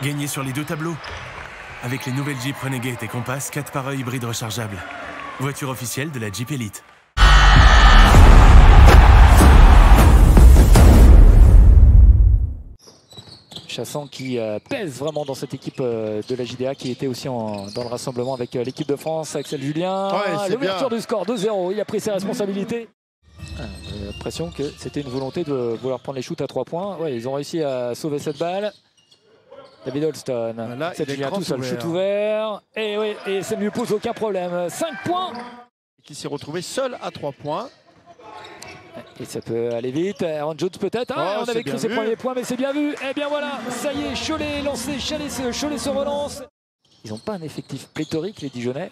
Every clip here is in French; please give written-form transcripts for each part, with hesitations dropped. Gagné sur les deux tableaux. Avec les nouvelles Jeep Renegade et Compass, 4x1 hybrides rechargeables. Voiture officielle de la Jeep Elite. Chassang qui pèse vraiment dans cette équipe de la JDA qui était aussi dans le rassemblement avec l'équipe de France. Axel Julien, ouais, l'ouverture du score 2-0, il a pris ses responsabilités. J'ai l'impression que c'était une volonté de vouloir prendre les shoots à 3 points. Ouais, ils ont réussi à sauver cette balle. David Holston, là, Axel Julien tout seul, shoot ouvert. Et, oui, et ça ne lui pose aucun problème. 5 points. Qui s'est retrouvé seul à 3 points. Et ça peut aller vite, Aaron Jones peut-être, oh, on avait cru ses premiers points mais c'est bien vu. Et bien voilà, ça y est, Cholet est lancé, Cholet se relance. Ils n'ont pas un effectif pléthorique les Dijonnais,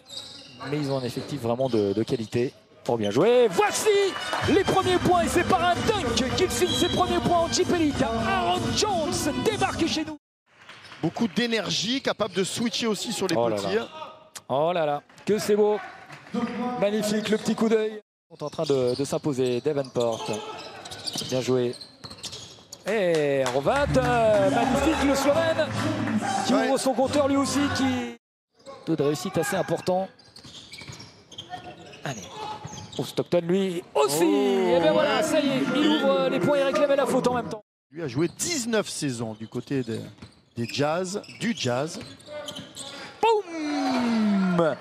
mais ils ont un effectif vraiment de qualité. Pour bien jouer, voici les premiers points et c'est par un dunk qu'il signe ses premiers points en Jeep Elite. Aaron Jones débarque chez nous. Beaucoup d'énergie, capable de switcher aussi sur les petits. Oh là là, que c'est beau, magnifique le petit coup d'œil. Ils sont en train de s'imposer, Devon Porter, bien joué. Et Rovat, magnifique le Slovène, qui ouvre son compteur lui aussi, qui... Taux de réussite assez important. Allez, Stockton lui aussi, et bien voilà, ça y est, il ouvre les points et réclamait la faute en même temps. Lui a joué 19 saisons du côté du jazz. Boum!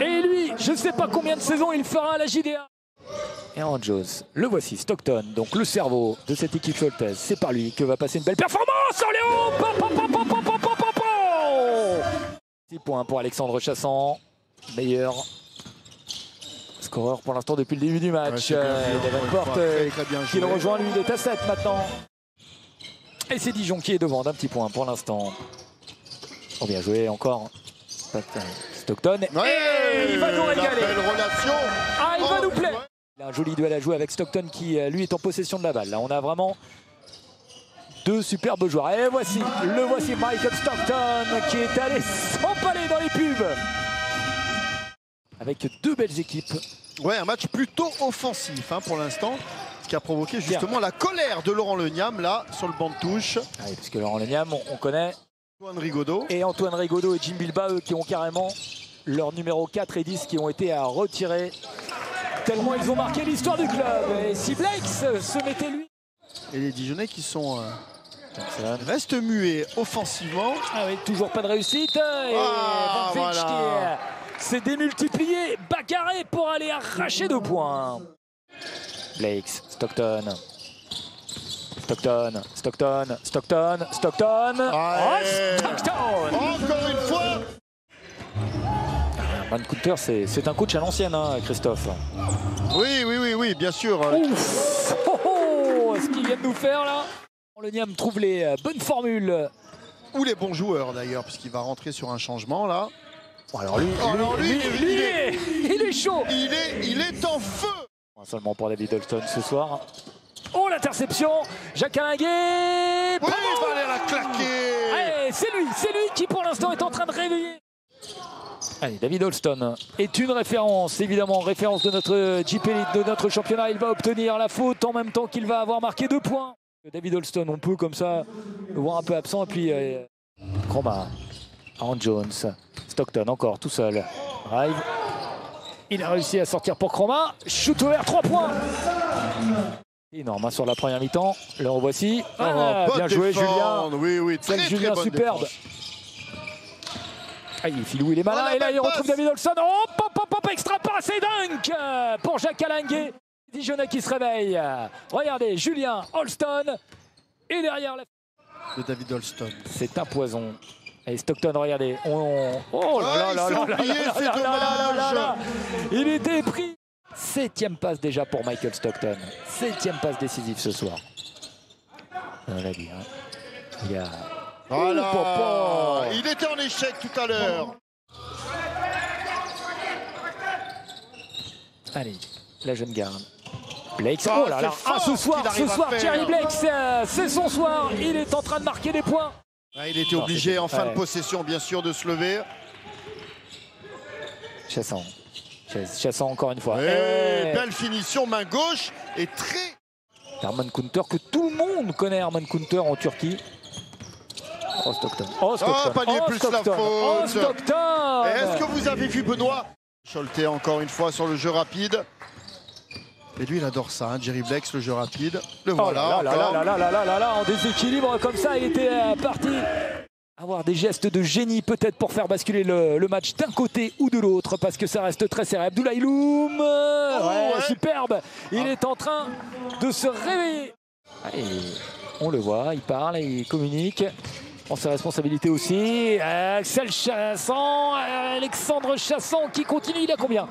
Et lui, je ne sais pas combien de saisons il fera à la JDA. Aaron Jones, le voici, Stockton, donc le cerveau de cette équipe choletaise. C'est par lui que va passer une belle performance. Orléans 6 points pour Alexandre Chassang, meilleur scoreur pour l'instant depuis le début du match. Devon Porter qui le rejoint, lui, il est à 7 maintenant. Et c'est Dijon qui est devant d'un petit point pour l'instant. Oh, bien joué encore. Stockton, et il va nous régaler. Ah, il va nous plaire. Il a un joli duel à jouer avec Stockton qui, lui, est en possession de la balle. Là, on a vraiment deux superbes joueurs. Et voici, le voici Michael Stockton qui est allé s'empaler dans les pubs. Avec deux belles équipes. Ouais, un match plutôt offensif pour l'instant. Qui a provoqué justement la colère de Laurent Legname, là, sur le banc de touche. Oui, parce que Laurent Legname, on connaît... Antoine Rigaudot et Jim Bilba, eux, qui ont carrément leurs numéros 4 et 10 qui ont été à retirer. Tellement ils ont marqué l'histoire du club. Et si Blake se mettait lui. Et les Dijonnais qui sont... restent muets offensivement. Ah oui, toujours pas de réussite. Et Van Fitch qui s'est démultiplié. Bagarré pour aller arracher 2 points. Blake, Stockton. Stockton. Encore une fois. Herman Kunter, c'est un coach à l'ancienne, hein, Christophe. Oui, bien sûr. Ouf. Ce qu'il vient de nous faire là. Le Niam trouve les bonnes formules. Ou les bons joueurs d'ailleurs, puisqu'il va rentrer sur un changement là. Alors lui, il est chaud. Il est en feu. Seulement pour David Holston ce soir. Oh, l'interception, Jacques Alingué. Oui, il va aller la claquer. C'est lui qui pour l'instant est en train de réveiller. Allez, David Holston est une référence, évidemment, référence de notre Jeep Elite, de notre championnat. Il va obtenir la faute en même temps qu'il va avoir marqué 2 points. David Holston, on peut comme ça le voir un peu absent. Et puis, Croma, Aaron Jones, Stockton encore tout seul. Drive. Il a réussi à sortir pour Croma. Shoot ouvert, 3 points. Énorme sur la première mi-temps, le revoici. Bien joué Julien. Julien très superbe. Il filou, il est malin et là il retrouve David Holston. Oh, extra passe et dunk pour Jacques Alingué. Dijonais qui se réveille. Regardez, Julien Holston et derrière la de David Holston. C'est un poison. Et Stockton, regardez. Oh là là là là. Il était pris. 7e passe déjà pour Michael Stockton. 7e passe décisive ce soir. On l'a dit. Il y a... Voilà. Oh, il était en échec tout à l'heure. Allez, la jeune garde. Blake. Oh là là. Ah, ce soir, Jerry Blake, c'est son soir. Il est en train de marquer des points. Ah, il était obligé en fin de possession, bien sûr, de se lever. Chassang encore une fois. Et belle finition, main gauche et très... Herman Kunter, que tout le monde connaît, Herman Kunter en Turquie. Oh, Stockton. Oh, panier plus la faute. Stockton. Est-ce que vous avez vu Benoît Scholte encore une fois sur le jeu rapide. Et lui, il adore ça, hein, Jerry Blake, le jeu rapide. Le voilà. Là, en déséquilibre comme ça, il était parti. Avoir des gestes de génie peut-être pour faire basculer le match d'un côté ou de l'autre parce que ça reste très serré. Abdoulaye Loum, superbe. Il est en train de se réveiller. Et on le voit, il parle, il communique. En sa responsabilité aussi. Axel Chassang, Alexandre Chassang qui continue, il a combien?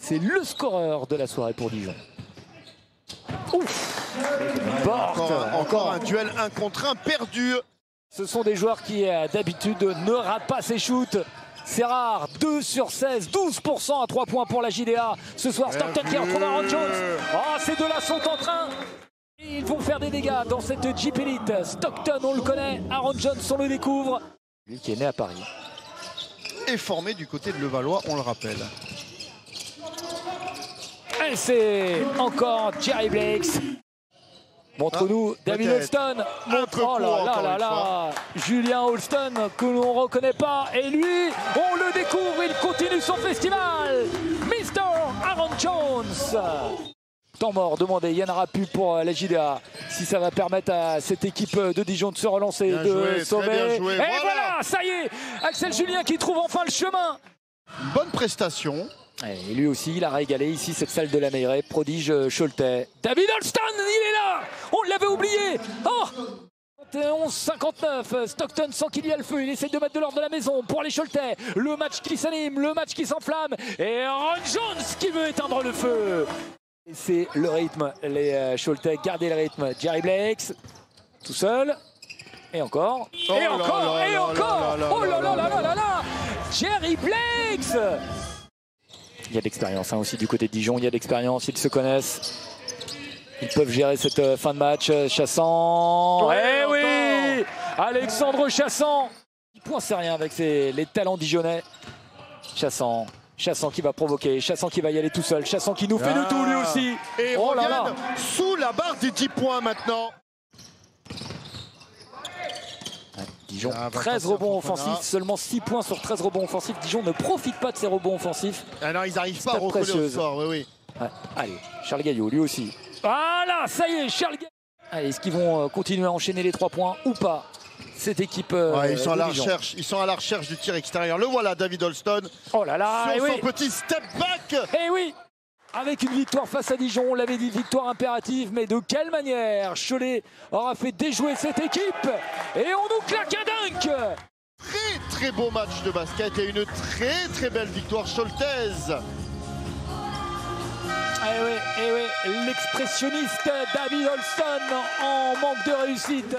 C'est le scoreur de la soirée pour Dijon. Ouf, encore un duel 1 contre 1 perdu. Ce sont des joueurs qui d'habitude ne ratent pas ses shoots. C'est rare, 2 sur 16, 12% à 3 points pour la JDA. Ce soir, Stockton qui retrouve Aaron Jones. Oh, ces deux-là sont en train. Ils vont faire des dégâts dans cette Jeep Elite. Stockton, on le connaît. Aaron Jones, on le découvre. Lui qui est né à Paris. Et formé du côté de Levallois, on le rappelle. Et c'est encore Jerry Blake. Montre-nous David Holston. Julien Holston, que l'on ne reconnaît pas. Et lui, on le découvre, il continue son festival. Mr. Aaron Jones. Temps mort demandé, Yann Rappu pour la JDA. Si ça va permettre à cette équipe de Dijon de se relancer, bien de joué, sauver. Et voilà, ça y est, Axel Julien qui trouve enfin le chemin. Une bonne prestation. Et lui aussi, il a régalé ici cette salle de la Meillerie, prodige Scholte. David Holston, il est là. On l'avait oublié. Oh, 11-59, Stockton sent qu'il y a le feu, il essaie de mettre de l'ordre de la maison pour les Choletais. Le match qui s'anime, le match qui s'enflamme. Et Aaron Jones qui veut éteindre le feu. C'est le rythme, les Choletais, gardez le rythme. Jerry Blake, tout seul. Et encore. Et encore, et encore. Oh là là là là là. Jerry Blake. Il y a de l'expérience aussi du côté de Dijon, il y a de l'expérience, ils se connaissent. Ils peuvent gérer cette fin de match. Chassang. Oui, Alexandre Chassang. Il pointe c'est rien avec les talents dijonnais. Chassang. Chassang qui va provoquer, Chassang qui va y aller tout seul, Chassang qui nous fait le tout lui aussi. Et oh là là, sous la barre des 10 points maintenant. Dijon, 13 rebonds offensifs, seulement 6 points sur 13 rebonds offensifs. Dijon ne profite pas de ses rebonds offensifs. Alors ils n'arrivent pas à recoller au sort, allez, Charles Gaillot, lui aussi. Voilà, ça y est, Charles Gaillot. Est-ce qu'ils vont continuer à enchaîner les 3 points ou pas? Cette équipe ils sont à la recherche du tir extérieur. Le voilà, David Holston. Oh là là, sur son petit step back. Et oui, avec une victoire face à Dijon, on l'avait dit, victoire impérative, mais de quelle manière Cholet aura fait déjouer cette équipe et on nous claque un dunk. Très très beau match de basket et une très très belle victoire choletaise. Et oui, l'expressionniste David Holston en manque de réussite.